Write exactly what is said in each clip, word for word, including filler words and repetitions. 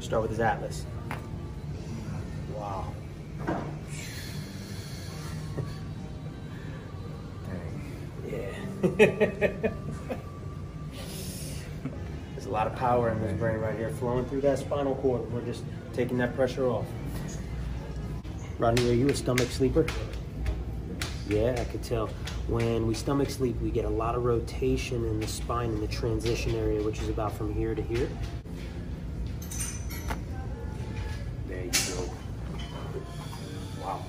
Start with his Atlas. Wow. Dang. Yeah. There's a lot of power in this brain right here, flowing through that spinal cord. We're just taking that pressure off. Rodney, are you a stomach sleeper? Yeah, I could tell. When we stomach sleep, we get a lot of rotation in the spine in the transition area, which is about from here to here. There you go. Wow.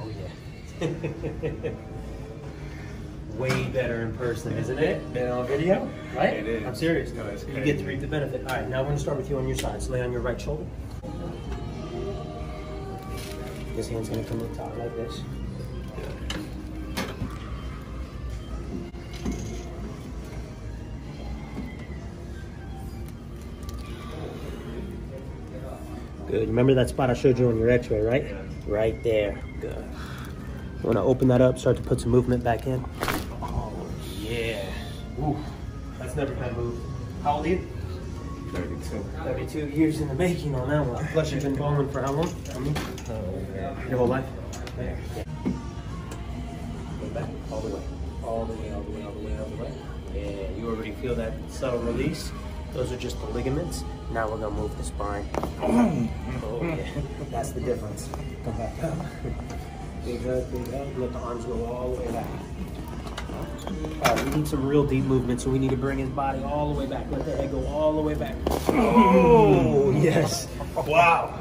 Oh yeah. Way better in person, isn't it? Than on video, right? It is. I'm serious. No, it's you get to reap the benefit. All right, now we're gonna start with you on your side. So lay on your right shoulder. This hand's gonna come to the top like this. Good. Remember that spot I showed you on your x-ray, right? Yeah. Right there. Good. You wanna open that up, start to put some movement back in. Oh yeah. Oof. That's never been moved. How old are you? thirty-two. thirty-two years in the making on that one. Plus you've been balling for how long? How many? Your whole life? There. Go back. All the way. All the way, all the way, all the way, all the way. Yeah, you already feel that subtle release. Those are just the ligaments. Now we're gonna move the spine. Oh yeah, that's the difference. Come back up. Big up, big up. Let the arms go all the way back. All right, we need some real deep movement, so we need to bring his body all the way back. Let the head go all the way back. Oh, yes. Wow.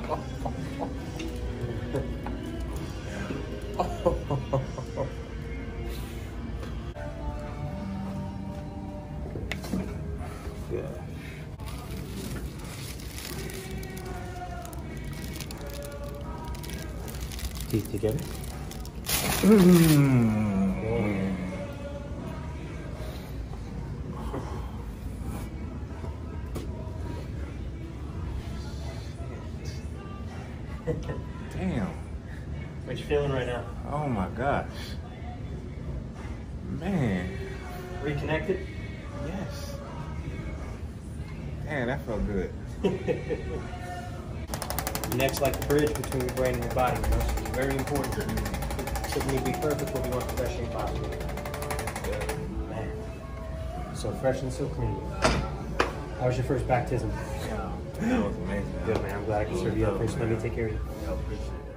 Yeah. Teeth together. Mm. Yeah. Damn. What you feeling right now? Oh my gosh. Man. Reconnected? Yes. Man, that felt good. Next, like the bridge between your brain and your body, you know, so it's very important. It shouldn't need to be perfect, but we want the best shape possible. Man. So fresh and so clean. How was your first baptism? That was amazing. Good man, I'm glad I could serve you up. Let me take care of you.